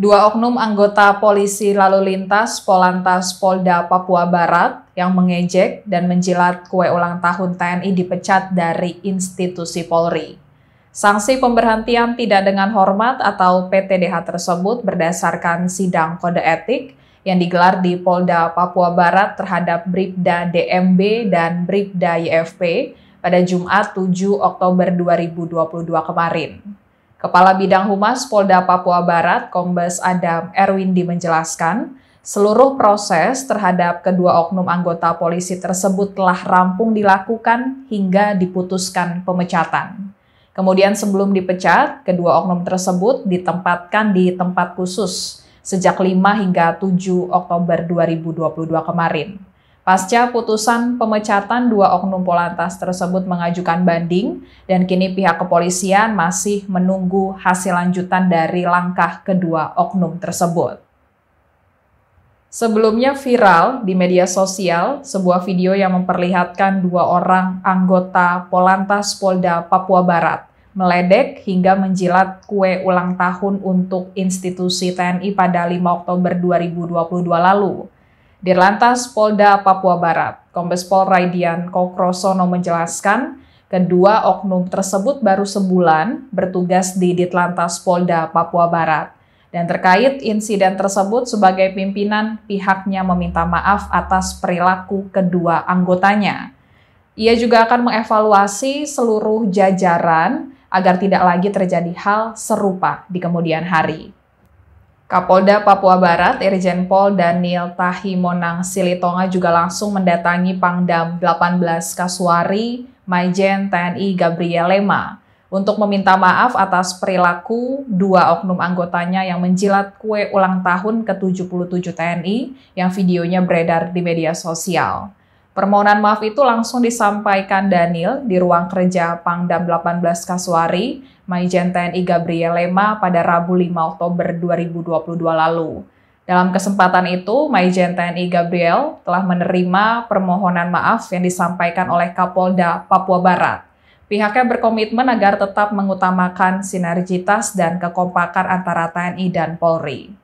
Dua oknum anggota polisi lalu lintas Polantas Polda Papua Barat yang mengejek dan menjilat kue ulang tahun TNI dipecat dari institusi Polri. Sanksi pemberhentian tidak dengan hormat atau PTDH tersebut berdasarkan sidang kode etik yang digelar di Polda Papua Barat terhadap Bripda DMB dan Bripda YFP pada Jumat 7 Oktober 2022 kemarin. Kepala Bidang Humas Polda Papua Barat, Kombes Adam Erwindi menjelaskan, seluruh proses terhadap kedua oknum anggota polisi tersebut telah rampung dilakukan hingga diputuskan pemecatan. Kemudian sebelum dipecat, kedua oknum tersebut ditempatkan di tempat khusus sejak 5 hingga 7 Oktober 2022 kemarin. Pasca putusan pemecatan, dua oknum Polantas tersebut mengajukan banding dan kini pihak kepolisian masih menunggu hasil lanjutan dari langkah kedua oknum tersebut. Sebelumnya viral di media sosial sebuah video yang memperlihatkan dua orang anggota Polantas Polda Papua Barat meledek hingga menjilat kue ulang tahun untuk institusi TNI pada 5 Oktober 2022 lalu. Ditlantas Polda Papua Barat, Kombes Pol Ridian Kokrosono menjelaskan, kedua oknum tersebut baru sebulan bertugas di Ditlantas Polda Papua Barat. Dan terkait insiden tersebut sebagai pimpinan, pihaknya meminta maaf atas perilaku kedua anggotanya. Ia juga akan mengevaluasi seluruh jajaran agar tidak lagi terjadi hal serupa di kemudian hari. Kapolda Papua Barat, Irjen Pol Daniel Tahimonang Silitonga juga langsung mendatangi Pangdam 18 Kasuari, Maijen TNI Gabriel Lema, untuk meminta maaf atas perilaku dua oknum anggotanya yang menjilat kue ulang tahun ke-77 TNI yang videonya beredar di media sosial. Permohonan maaf itu langsung disampaikan Daniel di ruang kerja Pangdam 18 Kasuari, Maijen TNI Gabriel Lema pada Rabu 5 Oktober 2022 lalu. Dalam kesempatan itu, Maijen TNI Gabriel telah menerima permohonan maaf yang disampaikan oleh Kapolda Papua Barat. Pihaknya berkomitmen agar tetap mengutamakan sinergitas dan kekompakan antara TNI dan Polri.